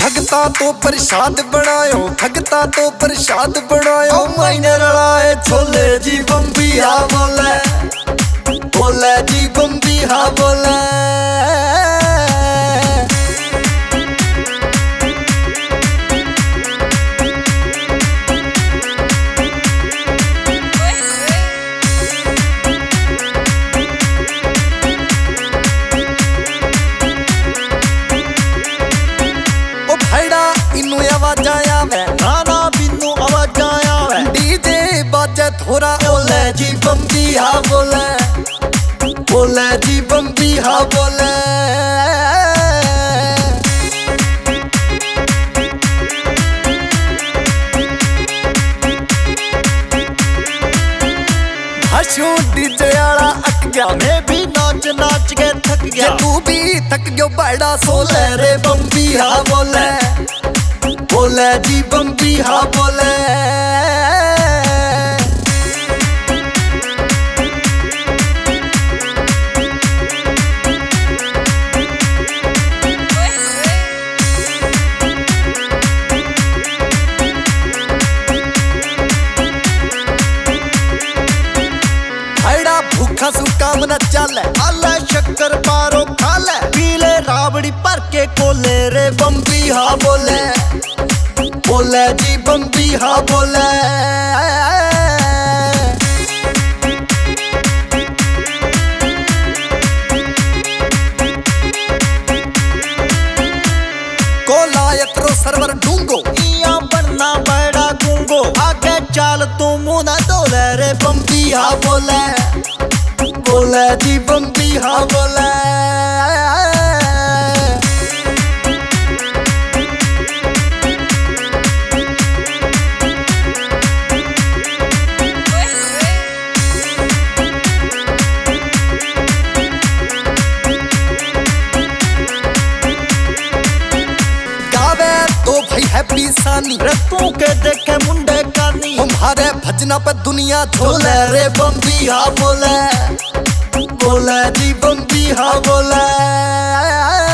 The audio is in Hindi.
भगता तो प्रसाद बनायो, भगता तो प्रसाद बनायो। मैंने रड़ाए छोले जी बम्बिहा बोले, बोले जी बम्बिहा बोले। थोड़ा बोले जी बम्बिहा बोले, बोले जी बम्बिहा बोले। हसू डीजे आला अक गया, मैं भी नाच नाच के थक गया। तू भी थक गयो बड़ा सोले रे बम्बिहा बोले, बोले जी बम्बिहा बोले। काम न चले आला शक्कर पारो खाले, पीले राबड़ी पर के कोले रे बम्बिहा बोले, बोले जी बम्बिहा बोले। कोला यत्रो सरवर ढूंगो, इया बनना बड़ा गूंगो। आगे चाल तू मुँह न डोले रे बम्बिहा बोले, बोले जी बम्बिहा बोले। गावे तो भाई हैप्पी सानी, रतों के देखे मुंडे कानी। तुम्हारे भजना पे दुनिया झोले रे बम्बिहा बोले, बोले जी बम्बिहा बोले।